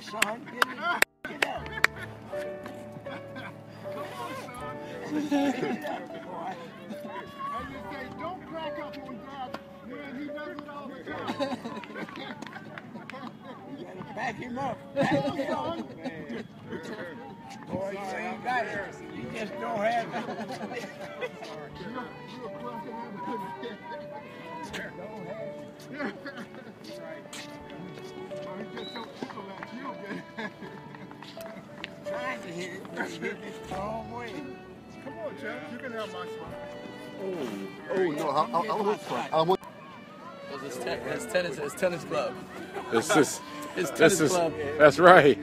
on, son. Get up. Come on, son. Get up, boy. As you say, don't crack up on God. Man, he does it all the time. You gotta back him up. Back him up. Man. Boy, you ain't got it. You just don't have it. Don't have it. Right. Well, he just don't tickle at you, man. Trying to hit it, but hit it the wrong way. Come on, Chad. You can have my spot. Oh no, I'm with front. I'm with. His tennis club. This is his tennis club. That's right.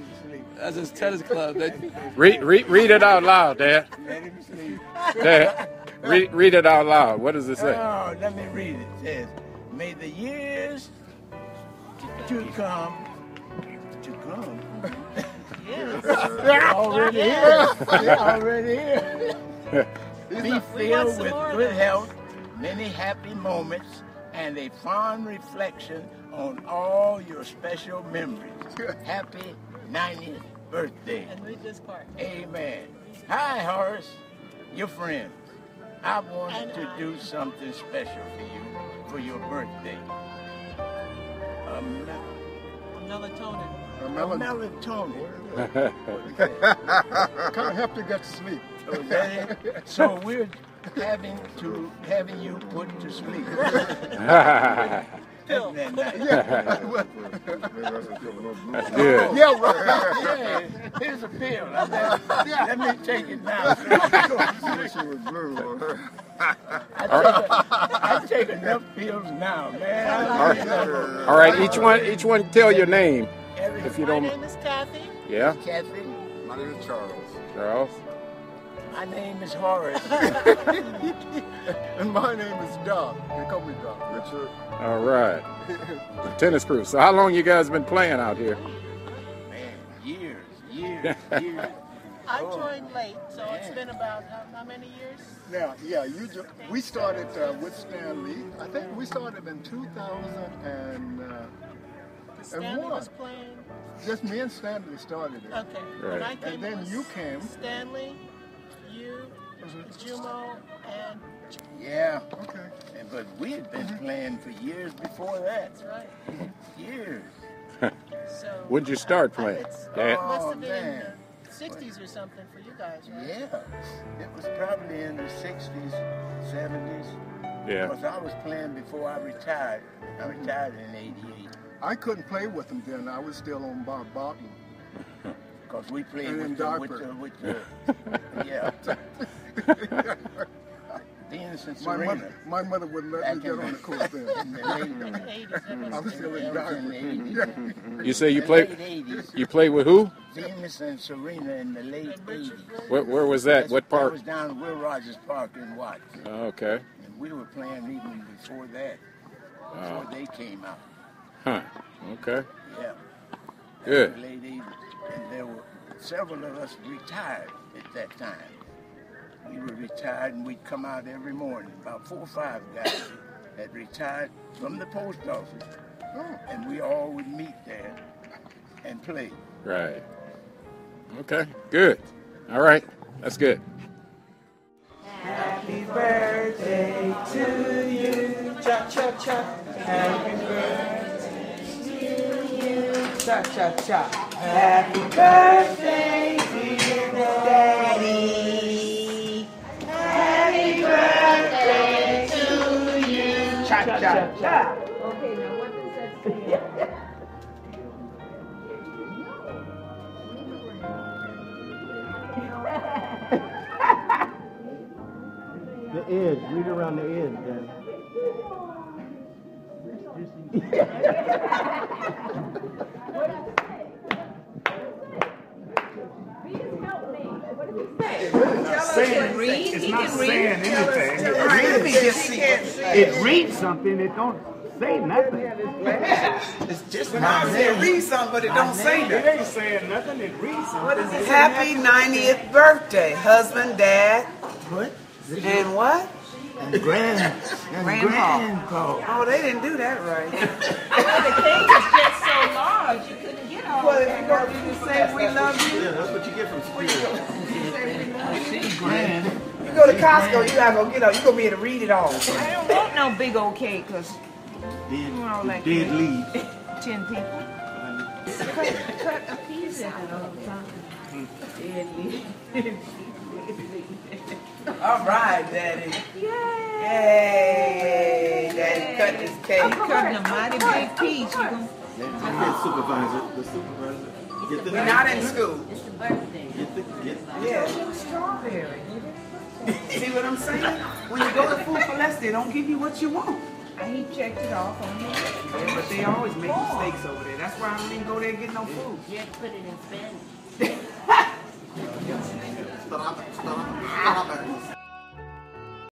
That's his tennis club. Read it out loud, Dad. Let him sleep. Dad, read it out loud. What does it say? Oh, let me read it. It says, may the years to come. Yes. They're already here. They're already here. Be filled with good health, many happy moments, and a fond reflection on all your special memories. Happy 90th birthday. And read this part. Amen. Hi, Horace, your friend. I wanted to do something special for you. For your birthday. A melatonin. Can't help to get to sleep. So, we're having you put to sleep. Phil. That's good. Yeah, right. Yeah, here's a pill. Let me take it now. I take enough pills now, man. All right, each one tell your name. If you don't. My name is Kathy. Yeah. Kathy. My name is Charles. Charles. My name is Horace. And my name is Doc. They call me Doc. Richard. All right. The tennis crew. So how long you guys been playing out here? Man, years. I joined late, so it's been about how many years? Now, yeah, we started with Stan Lee. I think we started in 2001. Was playing? Just me and Stan Lee started it. Okay. Right. I came, and then you came. Stan Lee, you, Jumo, and... Yeah. Okay. But we had been playing for years before that. That's right. Years. So, when did you start playing? It must have been in the 60s or something for you guys, right? Yeah. It was probably in the 60s, 70s. Yeah. Because I was playing before I retired. I retired in 88. I couldn't play with them then. I was still on Bob Barton. Because we played with the the innocent Serena. My mother wouldn't let me get on the court then. I was still in diapers. You say you play with who? The innocent Serena in the late 80s. Where was that? What park? That was down at Will Rogers Park in Watts. Oh, okay. And we were playing even before that. Before they came out. Huh. Okay. Yeah. Good. In the late 80s. And there were several of us retired at that time. We were retired, and we'd come out every morning, about 4 or 5 guys that retired from the post office, and we all would meet there and play. Right. Okay, good. All right, that's good. Happy birthday to you, cha-cha-cha. Happy birthday to you, cha-cha-cha. Happy birthday, dear Daddy. Cha, cha, cha. Okay, now what does that say? The edge. Read around the edge, then. Please help me. What does it say? It's not saying anything. It reads something. It don't say nothing. It's just not saying read something, but it don't say nothing. It ain't saying nothing. It reads something. What is it? Happy 90th birthday, husband, dad. What? And what? And grandpa. Oh, they didn't do that right. The cake is just so long. $5, you couldn't get all that. Well, if you say we love you. Yeah, that's what you get from Spirit. You say we love you. $10 grand. You go to Costco, you're not going to get all. You're going to be able to read it all. I don't want no big old cake because you know, like dead leaves. 10 people. Cut a piece out of them. Dead leaves. All right, Daddy. Yay! Yay. Daddy, cut this cake. I'm cutting a mighty big piece. The supervisor. Get the We're not in school. It's the birthday. Get the strawberry. See what I'm saying? When you go to Food for Less, they don't give you what you want. And he checked it off on me. Yeah, but they always make mistakes over there. That's why I don't even go there and get no food. You have to put it in Spanish.